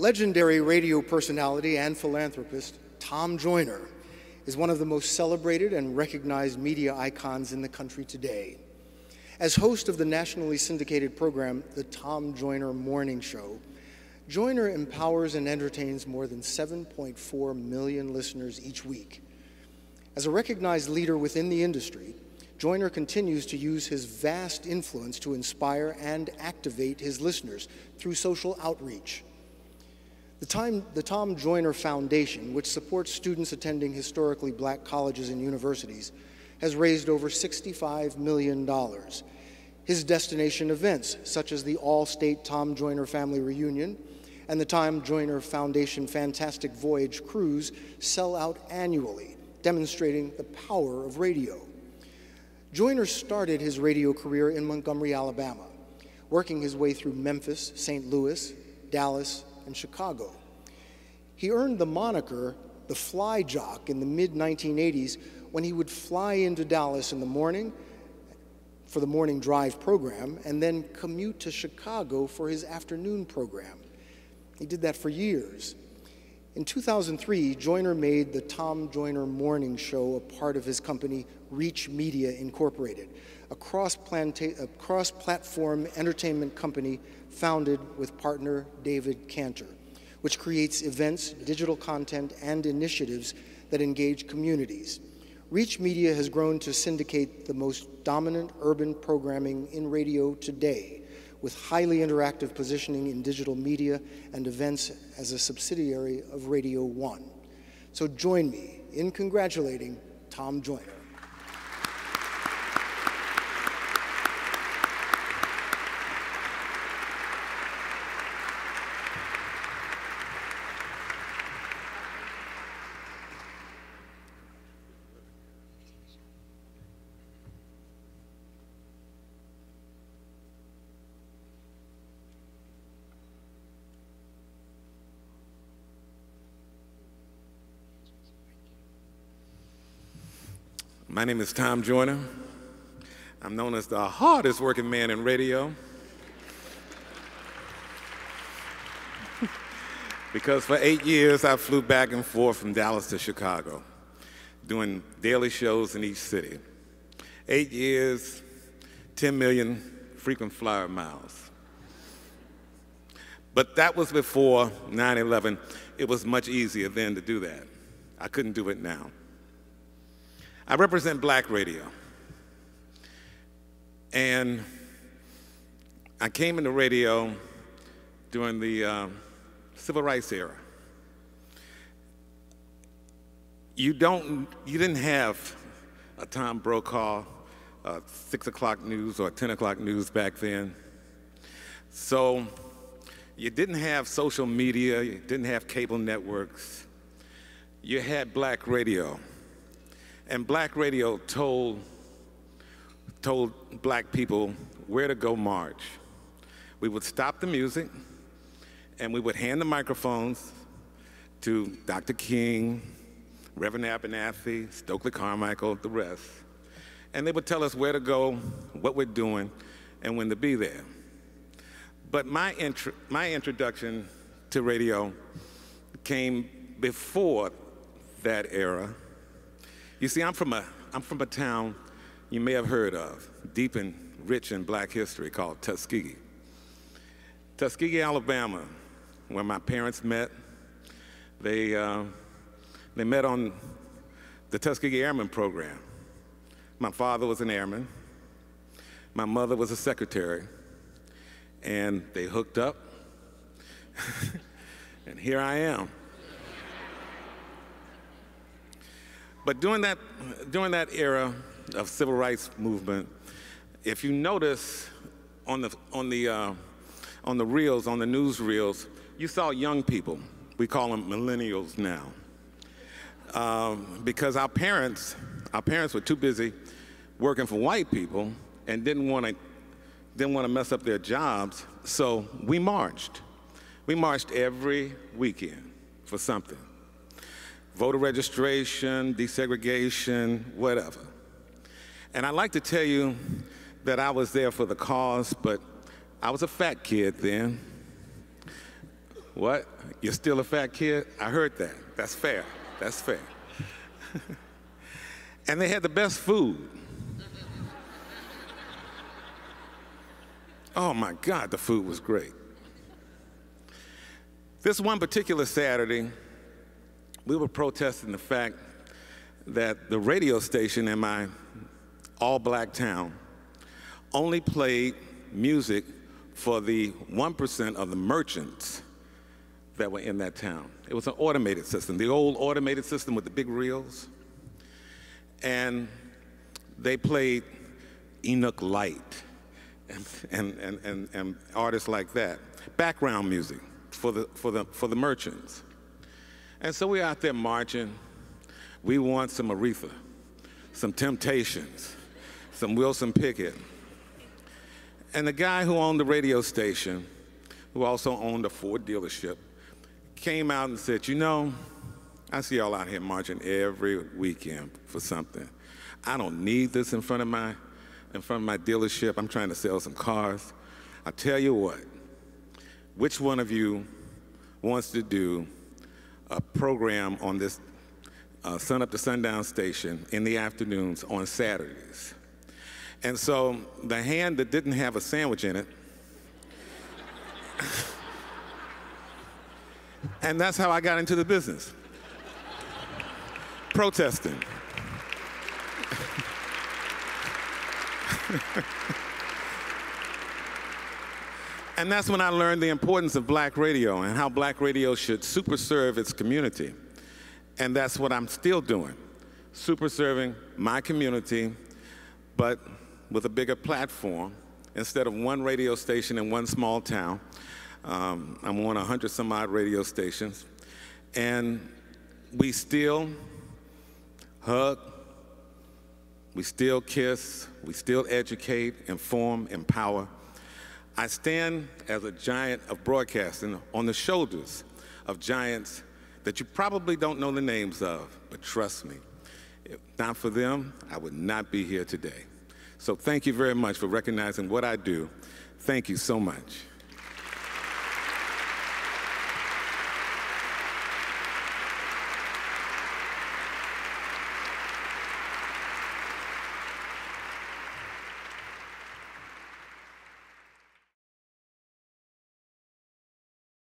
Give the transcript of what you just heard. Legendary radio personality and philanthropist Tom Joyner is one of the most celebrated and recognized media icons in the country today. As host of the nationally syndicated program, The Tom Joyner Morning Show, Joyner empowers and entertains more than 7.4 million listeners each week. As a recognized leader within the industry, Joyner continues to use his vast influence to inspire and activate his listeners through social outreach. The Tom Joyner Foundation, which supports students attending historically black colleges and universities, has raised over $65 million. His destination events, such as the All-State Tom Joyner Family Reunion and the Tom Joyner Foundation Fantastic Voyage Cruise, sell out annually, demonstrating the power of radio. Joyner started his radio career in Montgomery, Alabama, working his way through Memphis, St. Louis, Dallas, and Chicago. He earned the moniker the Fly Jock in the mid-1980s when he would fly into Dallas in the morning for the morning drive program and then commute to Chicago for his afternoon program. He did that for years. In 2003, Joyner made the Tom Joyner Morning Show a part of his company, Reach Media Incorporated, a cross-platform entertainment company founded with partner David Cantor, which creates events, digital content, and initiatives that engage communities. Reach Media has grown to syndicate the most dominant urban programming in radio today, with highly interactive positioning in digital media and events as a subsidiary of Radio One. So join me in congratulating Tom Joyner. My name is Tom Joyner. I'm known as the hardest working man in radio. Because for 8 years, I flew back and forth from Dallas to Chicago, doing daily shows in each city. 8 years, 10 million frequent flyer miles. But that was before 9/11. It was much easier then to do that. I couldn't do it now. I represent black radio, and I came into radio during the civil rights era. You didn't have a Tom Brokaw, 6 o'clock news or 10 o'clock news back then. So you didn't have social media, you didn't have cable networks. You had black radio. And black radio told black people where to go march. We would stop the music, and we would hand the microphones to Dr. King, Reverend Abernathy, Stokely Carmichael, the rest. And they would tell us where to go, what we're doing, and when to be there. But my introduction to radio came before that era. You see, I'm from a town you may have heard of, deep and rich in black history, called Tuskegee. Tuskegee, Alabama, where my parents met. They met on the Tuskegee Airmen Program. My father was an airman. My mother was a secretary. And they hooked up. And here I am. But during that era of civil rights movement, if you notice on the reels, on the newsreels, you saw young people. We call them millennials now, because our parents were too busy working for white people and didn't want to mess up their jobs. So we marched. We marched every weekend for something. Voter registration, desegregation, whatever. And I like to tell you that I was there for the cause, but I was a fat kid then. What? You're still a fat kid? I heard that. That's fair. That's fair. And they had the best food. Oh my God, the food was great. This one particular Saturday, we were protesting the fact that the radio station in my all-black town only played music for the 1% of the merchants that were in that town. It was an automated system, the old automated system with the big reels. And they played Enoch Light and artists like that, background music for the merchants. And so we're out there marching. We want some Aretha, some Temptations, some Wilson Pickett. And the guy who owned the radio station, who also owned a Ford dealership, came out and said, you know, I see y'all out here marching every weekend for something. I don't need this in front of my dealership. I'm trying to sell some cars. I tell you what, which one of you wants to do a program on this sun up to sundown station in the afternoons on Saturdays? And so the hand that didn't have a sandwich in it, and that's how I got into the business. Protesting. And that's when I learned the importance of black radio and how black radio should super serve its community. And that's what I'm still doing, super serving my community, but with a bigger platform. Instead of one radio station in one small town, I'm on 100 some odd radio stations. And we still hug, we still kiss, we still educate, inform, empower. I stand as a giant of broadcasting on the shoulders of giants that you probably don't know the names of, but trust me, if not for them, I would not be here today. So thank you very much for recognizing what I do. Thank you so much.